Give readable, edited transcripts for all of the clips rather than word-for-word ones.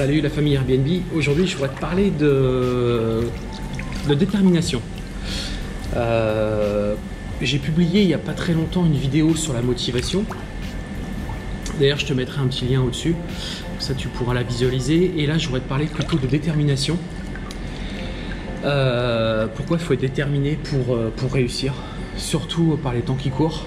Salut la famille Airbnb, aujourd'hui je voudrais te parler de détermination. J'ai publié il n'y a pas très longtemps une vidéo sur la motivation. D'ailleurs je te mettrai un petit lien au-dessus, ça tu pourras la visualiser. Et là je voudrais te parler plutôt de détermination. Pourquoi il faut être déterminé pour réussir, surtout par les temps qui courent.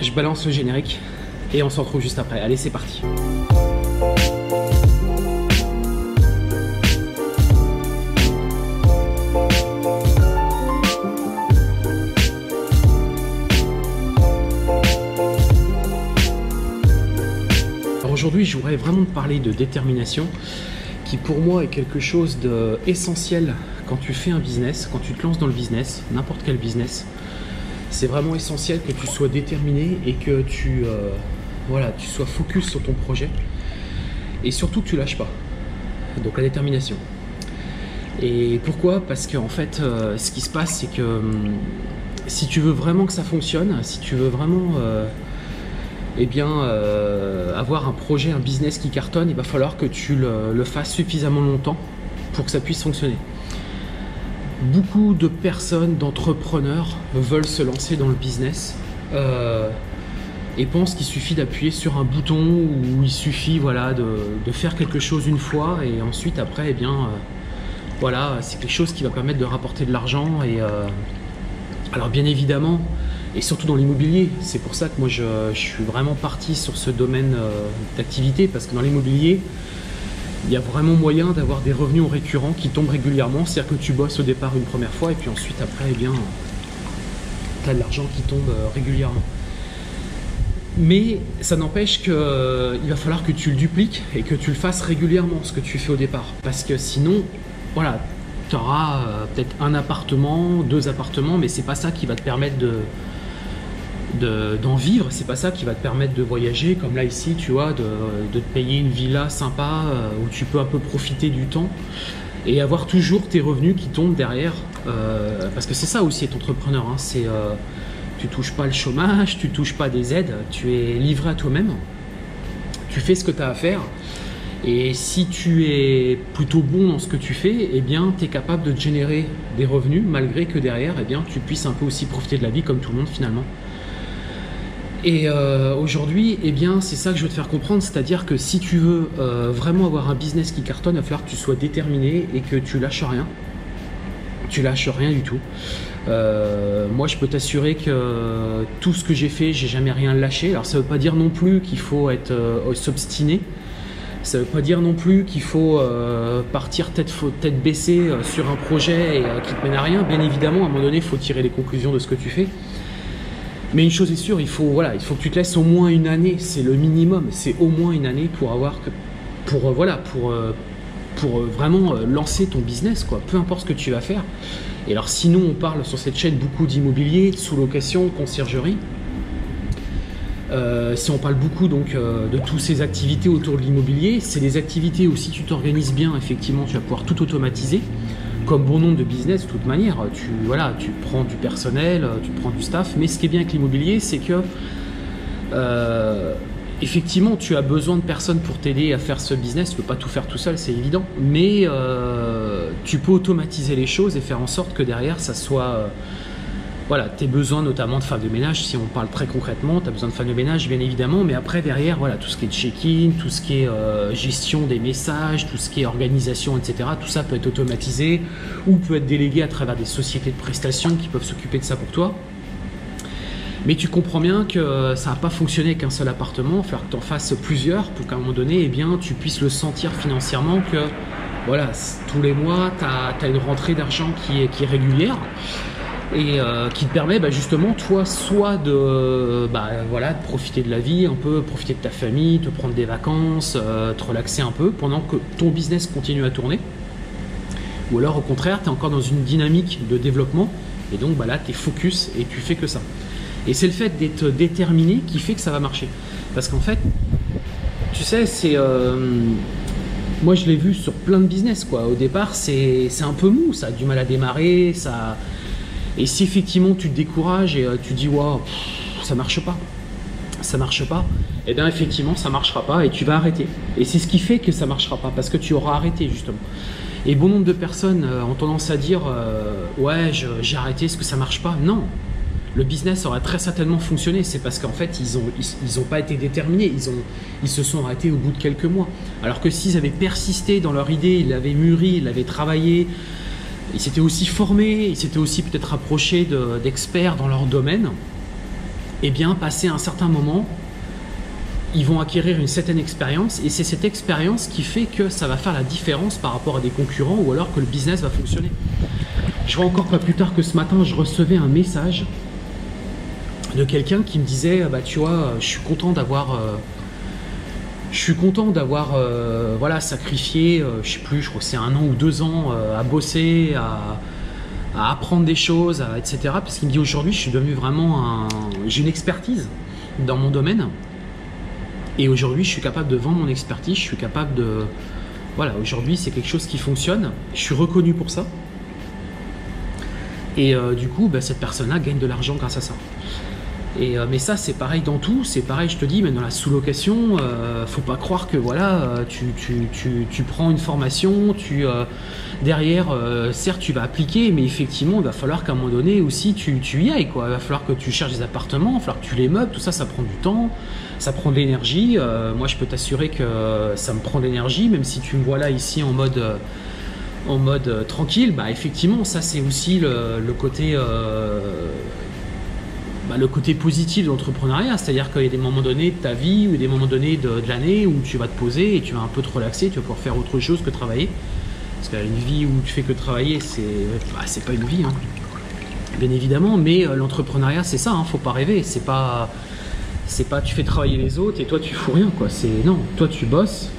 Je balance le générique et on se retrouve juste après. Allez, c'est parti. Aujourd'hui, je voudrais vraiment te parler de détermination, qui pour moi est quelque chose d'essentiel quand tu fais un business, quand tu te lances dans le business, n'importe quel business. C'est vraiment essentiel que tu sois déterminé et que tu sois focus sur ton projet et surtout que tu lâches pas. Donc la détermination. Et pourquoi? Parce qu'en fait, ce qui se passe, c'est que si tu veux vraiment que ça fonctionne, si tu veux vraiment avoir un projet, un business qui cartonne, il va falloir que tu le fasses suffisamment longtemps pour que ça puisse fonctionner. Beaucoup de personnes, d'entrepreneurs veulent se lancer dans le business et pensent qu'il suffit d'appuyer sur un bouton ou il suffit de faire quelque chose une fois et ensuite après c'est quelque chose qui va permettre de rapporter de l'argent. Et alors bien évidemment, et surtout dans l'immobilier, c'est pour ça que moi je suis vraiment parti sur ce domaine d'activité, parce que dans l'immobilier, il y a vraiment moyen d'avoir des revenus récurrents qui tombent régulièrement, c'est-à-dire que tu bosses au départ une première fois et puis ensuite après, tu as de l'argent qui tombe régulièrement. Mais ça n'empêche qu'il va falloir que tu le dupliques et que tu le fasses régulièrement, ce que tu fais au départ, parce que sinon, voilà, tu auras peut-être un appartement, deux appartements, mais c'est pas ça qui va te permettre d'en vivre, c'est pas ça qui va te permettre de voyager, comme là ici, tu vois, de te payer une villa sympa où tu peux un peu profiter du temps et avoir toujours tes revenus qui tombent derrière, parce que c'est ça aussi être entrepreneur, hein, c'est tu touches pas le chômage, tu touches pas des aides, tu es livré à toi-même, tu fais ce que tu as à faire. Et si tu es plutôt bon dans ce que tu fais, eh bien, tu es capable de générer des revenus malgré que derrière, eh bien, tu puisses un peu aussi profiter de la vie comme tout le monde finalement. Et aujourd'hui, eh bien, c'est ça que je veux te faire comprendre, c'est-à-dire que si tu veux vraiment avoir un business qui cartonne, il va falloir que tu sois déterminé et que tu lâches rien. Tu lâches rien du tout. Moi, je peux t'assurer que tout ce que j'ai fait, j'ai jamais rien lâché. Alors, ça ne veut pas dire non plus qu'il faut être s'obstiner. Ça ne veut pas dire non plus qu'il faut partir tête baissée sur un projet qui ne mène à rien. Bien évidemment, à un moment donné, il faut tirer les conclusions de ce que tu fais. Mais une chose est sûre, il faut que tu te laisses au moins une année. C'est le minimum. C'est au moins une année pour vraiment lancer ton business, quoi. Peu importe ce que tu vas faire. Et alors, sinon, on parle sur cette chaîne beaucoup d'immobilier, de sous-location, conciergerie. Si on parle beaucoup donc de toutes ces activités autour de l'immobilier, c'est des activités où si tu t'organises bien, effectivement, tu vas pouvoir tout automatiser. Comme bon nombre de business, de toute manière, tu prends du personnel, tu prends du staff. Mais ce qui est bien avec l'immobilier, c'est que effectivement, tu as besoin de personnes pour t'aider à faire ce business. Tu ne peux pas tout faire tout seul, c'est évident. Mais tu peux automatiser les choses et faire en sorte que derrière, ça soit tes besoins notamment de femmes de ménage, si on parle très concrètement, tu as besoin de femmes de ménage bien évidemment, mais après derrière, tout ce qui est check-in, tout ce qui est gestion des messages, tout ce qui est organisation, etc. Tout ça peut être automatisé ou peut être délégué à travers des sociétés de prestations qui peuvent s'occuper de ça pour toi. Mais tu comprends bien que ça n'a pas fonctionné qu'un seul appartement, il va falloir que tu en fasses plusieurs pour qu'à un moment donné, eh bien, tu puisses le sentir financièrement que tous les mois, tu as une rentrée d'argent qui est régulière. Et qui te permet justement toi soit de profiter de la vie, un peu profiter de ta famille, te prendre des vacances, te relaxer un peu pendant que ton business continue à tourner, ou alors au contraire tu es encore dans une dynamique de développement et donc tu es focus et tu fais que ça. Et c'est le fait d'être déterminé qui fait que ça va marcher, parce qu'en fait tu sais c'est… moi je l'ai vu sur plein de business quoi, au départ c'est un peu mou, ça a du mal à démarrer, ça… Et si effectivement tu te décourages et tu dis waouh, ça marche pas, ça marche pas, et bien effectivement ça marchera pas et tu vas arrêter. Et c'est ce qui fait que ça marchera pas, parce que tu auras arrêté justement. Et bon nombre de personnes ont tendance à dire ouais, j'ai arrêté, est-ce que ça marche pas? Non, le business aurait très certainement fonctionné. C'est parce qu'en fait ils ont pas été déterminés, ils se sont arrêtés au bout de quelques mois. Alors que s'ils avaient persisté dans leur idée, ils l'avaient mûri, ils l'avaient travaillé, ils s'étaient aussi formés, ils s'étaient aussi peut-être rapprochés d'experts dans leur domaine, et bien passé un certain moment, ils vont acquérir une certaine expérience, et c'est cette expérience qui fait que ça va faire la différence par rapport à des concurrents, ou alors que le business va fonctionner. Je vois encore pas plus tard que ce matin, je recevais un message de quelqu'un qui me disait bah, tu vois, je suis content d'avoir voilà, sacrifié, je sais plus, je crois que c'est 1 an ou 2 ans à bosser, à apprendre des choses, etc. Parce qu'il me dit aujourd'hui je suis devenu vraiment j'ai une expertise dans mon domaine. Et aujourd'hui, je suis capable de vendre mon expertise, je suis capable de... Voilà, aujourd'hui, c'est quelque chose qui fonctionne, je suis reconnu pour ça. Et du coup, bah, cette personne-là gagne de l'argent grâce à ça. Et, mais ça, c'est pareil dans tout, c'est pareil, je te dis, mais dans la sous-location, faut pas croire que voilà, tu prends une formation, derrière, certes, tu vas appliquer, mais effectivement, il va falloir qu'à un moment donné aussi, tu y ailles, quoi. Il va falloir que tu cherches des appartements, il va falloir que tu les meubles, tout ça, ça prend du temps, ça prend de l'énergie. Moi, je peux t'assurer que ça me prend de l'énergie, même si tu me vois là, ici, en mode tranquille, bah effectivement, ça, c'est aussi le côté... le côté positif de l'entrepreneuriat, c'est-à-dire qu'il y a des moments donnés de ta vie ou des moments donnés de l'année où tu vas te poser et tu vas un peu te relaxer, tu vas pouvoir faire autre chose que travailler. Parce qu'une vie où tu fais que travailler, c'est pas une vie, hein, bien évidemment, mais l'entrepreneuriat, c'est ça, hein, faut pas rêver, c'est pas, tu fais travailler les autres et toi tu fous rien, quoi. C'est non, toi tu bosses,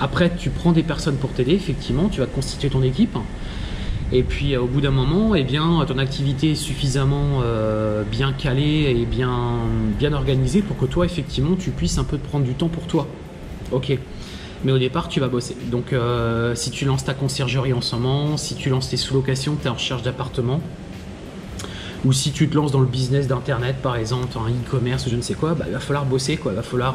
après tu prends des personnes pour t'aider, effectivement, tu vas constituer ton équipe. Et puis au bout d'un moment, eh bien, ton activité est suffisamment bien calée et bien organisée pour que toi, effectivement, tu puisses un peu te prendre du temps pour toi. Ok. Mais au départ, tu vas bosser. Donc, si tu lances ta conciergerie en ce moment, si tu lances tes sous-locations, tu es en recherche d'appartements, ou si tu te lances dans le business d'Internet, par exemple, en e-commerce ou je ne sais quoi, bah, il va falloir bosser, quoi. Il va falloir...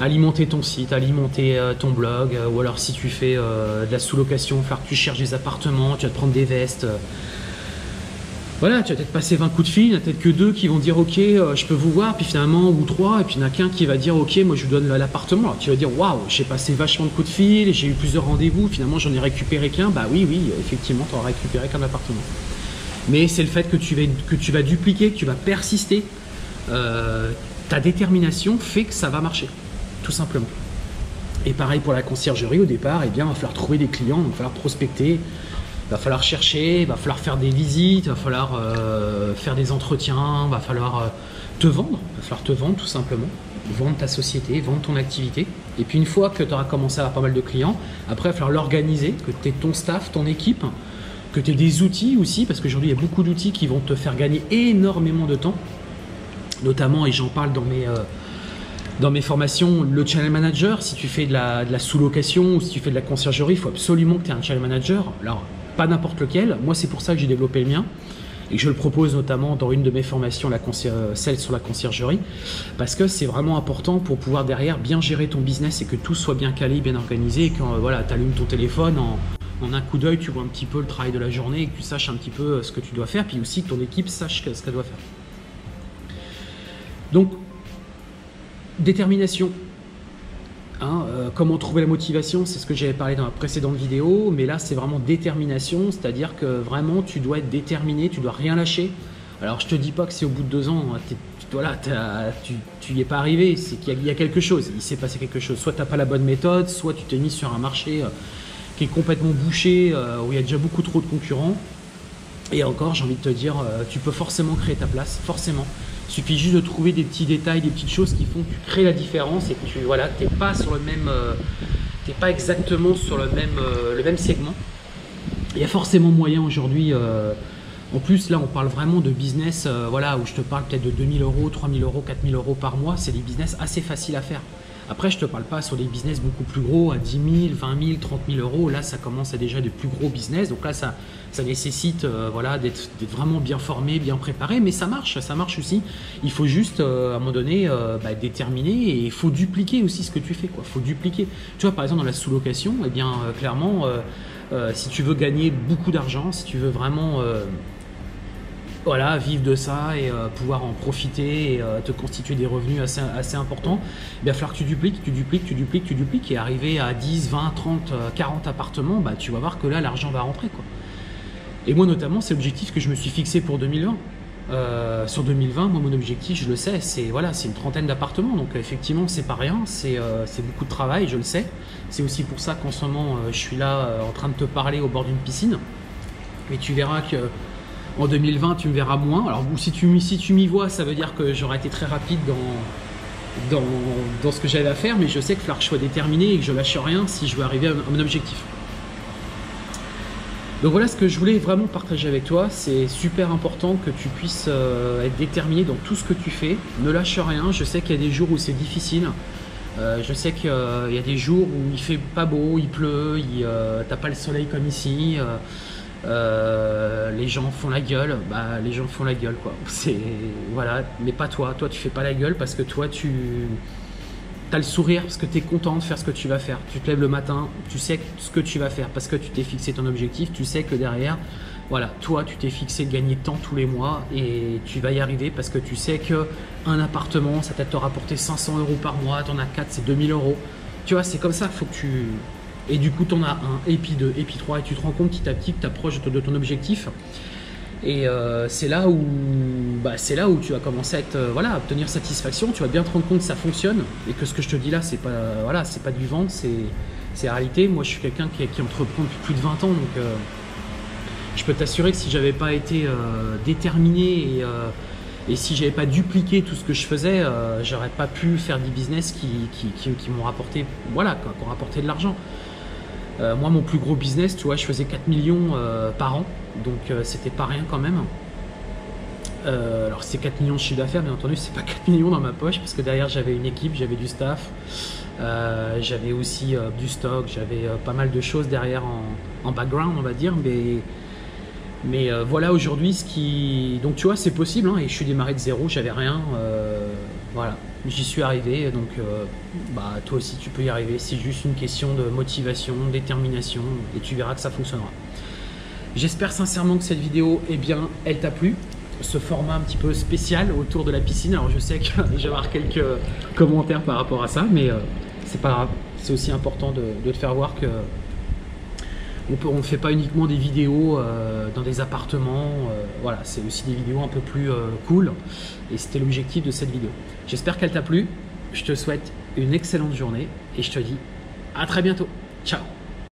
alimenter ton site, alimenter ton blog, ou alors si tu fais de la sous-location, il va falloir que tu cherches des appartements, tu vas te prendre des vestes. Voilà, tu vas peut-être passer 20 coups de fil, il n'y a peut-être que 2 qui vont dire ok, je peux vous voir, puis finalement, ou 3, et puis il n'y en a qu'un qui va dire ok, moi je vous donne l'appartement. Alors tu vas dire waouh, j'ai passé vachement de coups de fil, j'ai eu plusieurs rendez-vous, finalement j'en ai récupéré qu'un. Bah oui, effectivement, tu n'auras récupéré qu'un appartement. Mais c'est le fait que tu vas dupliquer, que tu vas persister. Ta détermination fait que ça va marcher. Tout simplement. Et pareil pour la conciergerie, au départ, eh bien, il va falloir trouver des clients, il va falloir prospecter, il va falloir chercher, il va falloir faire des visites, il va falloir faire des entretiens, il va falloir te vendre, il va falloir te vendre tout simplement, vendre ta société, vendre ton activité. Et puis une fois que tu auras commencé à avoir pas mal de clients, après il va falloir l'organiser, que tu aies ton staff, ton équipe, que tu aies des outils aussi, parce qu'aujourd'hui il y a beaucoup d'outils qui vont te faire gagner énormément de temps, notamment, et j'en parle dans mes... Dans mes formations, le channel manager, si tu fais de la sous-location ou si tu fais de la conciergerie, il faut absolument que tu aies un channel manager. Alors, pas n'importe lequel. Moi, c'est pour ça que j'ai développé le mien et que je le propose notamment dans une de mes formations, celle sur la conciergerie, parce que c'est vraiment important pour pouvoir derrière bien gérer ton business et que tout soit bien calé, bien organisé. Et quand voilà, tu allumes ton téléphone, en un coup d'œil, tu vois un petit peu le travail de la journée et que tu saches un petit peu ce que tu dois faire, puis aussi que ton équipe sache ce qu'elle doit faire. Donc, détermination, hein, comment trouver la motivation, c'est ce que j'avais parlé dans la précédente vidéo, mais là c'est vraiment détermination, c'est-à-dire que vraiment tu dois être déterminé, tu dois rien lâcher. Alors je te dis pas que c'est au bout de 2 ans, voilà, tu n'y es pas arrivé, c'est qu'il y a quelque chose, il s'est passé quelque chose, soit tu n'as pas la bonne méthode, soit tu t'es mis sur un marché qui est complètement bouché, où il y a déjà beaucoup trop de concurrents. Et encore, j'ai envie de te dire, tu peux forcément créer ta place, forcément. Il suffit juste de trouver des petits détails, des petites choses qui font que tu crées la différence et que tu voilà, t'es pas sur le même, t'es pas exactement sur le même segment. Il y a forcément moyen aujourd'hui. En plus, là, on parle vraiment de business, voilà, où je te parle peut-être de 2000 euros, 3000 euros, 4000 euros par mois. C'est des business assez faciles à faire. Après, je ne te parle pas sur des business beaucoup plus gros à 10 000, 20 000, 30 000 euros. Là, ça commence à déjà des plus gros business. Donc là, ça nécessite voilà, d'être vraiment bien formé, bien préparé. Mais ça marche aussi. Il faut juste, à un moment donné, déterminer, et il faut dupliquer aussi ce que tu fais. Il faut dupliquer. Tu vois, par exemple, dans la sous-location, eh bien, clairement, si tu veux gagner beaucoup d'argent, si tu veux vraiment… voilà, vivre de ça et pouvoir en profiter et te constituer des revenus assez importants, il va falloir que tu dupliques et arriver à 10, 20, 30, 40 appartements, bah, tu vas voir que là, l'argent va rentrer, quoi. Et moi, notamment, c'est l'objectif que je me suis fixé pour 2020. Sur 2020, moi, mon objectif, je le sais, c'est voilà, c'est une trentaine d'appartements. Donc, effectivement, c'est pas rien, c'est beaucoup de travail, je le sais. C'est aussi pour ça qu'en ce moment, je suis là en train de te parler au bord d'une piscine. Mais tu verras que… en 2020, tu me verras moins. Alors, si tu m'y vois, ça veut dire que j'aurais été très rapide dans ce que j'avais à faire, mais je sais qu'il faut que je sois déterminé et que je lâche rien si je veux arriver à mon objectif. Donc voilà ce que je voulais vraiment partager avec toi. C'est super important que tu puisses être déterminé dans tout ce que tu fais. Ne lâche rien. Je sais qu'il y a des jours où c'est difficile. Je sais qu'il y a des jours où il fait pas beau, il pleut, t'as pas le soleil comme ici. Les gens font la gueule, bah les gens font la gueule, quoi. C'est voilà, mais pas toi. Toi, tu fais pas la gueule parce que toi, tu as le sourire parce que tu es content de faire ce que tu vas faire. Tu te lèves le matin, tu sais ce que tu vas faire parce que tu t'es fixé ton objectif. Tu sais que derrière, voilà, toi, tu t'es fixé de gagner tant tous les mois et tu vas y arriver parce que tu sais que un appartement, ça t'a rapporté 500 euros par mois. T'en as 4, c'est 2000 euros. Tu vois, c'est comme ça. Faut que tu… Et du coup, tu en as un, et puis deux, et puis trois, et tu te rends compte petit à petit que tu approches de ton objectif. Et c'est là où, tu vas commencer à être, voilà, à obtenir satisfaction. Tu vas bien te rendre compte que ça fonctionne et que ce que je te dis là, c'est pas, voilà, c'est pas du vent, c'est la réalité. Moi, je suis quelqu'un qui entreprend depuis plus de 20 ans, donc je peux t'assurer que si j'avais pas été déterminé et si j'avais pas dupliqué tout ce que je faisais, j'aurais pas pu faire des business qui m'ont rapporté, voilà, qui ont rapporté de l'argent. Moi, mon plus gros business, tu vois, je faisais 4 millions par an, donc c'était pas rien quand même. Alors, c'est 4 millions de chiffre d'affaires, bien entendu, c'est pas 4 millions dans ma poche, parce que derrière, j'avais une équipe, j'avais du staff, j'avais aussi du stock, j'avais pas mal de choses derrière en background, on va dire, mais voilà, aujourd'hui, ce qui… Donc, tu vois, c'est possible, hein, et je suis démarré de zéro, j'avais rien, voilà. J'y suis arrivé, donc toi aussi tu peux y arriver. C'est juste une question de motivation, détermination, et tu verras que ça fonctionnera. J'espère sincèrement que cette vidéo, eh bien, elle t'a plu. Ce format un petit peu spécial autour de la piscine. Alors je sais que je vais avoir quelques commentaires par rapport à ça, mais c'est pas grave. C'est aussi important de te faire voir que on ne fait pas uniquement des vidéos dans des appartements, voilà, c'est aussi des vidéos un peu plus cool, et c'était l'objectif de cette vidéo. J'espère qu'elle t'a plu, je te souhaite une excellente journée et je te dis à très bientôt. Ciao.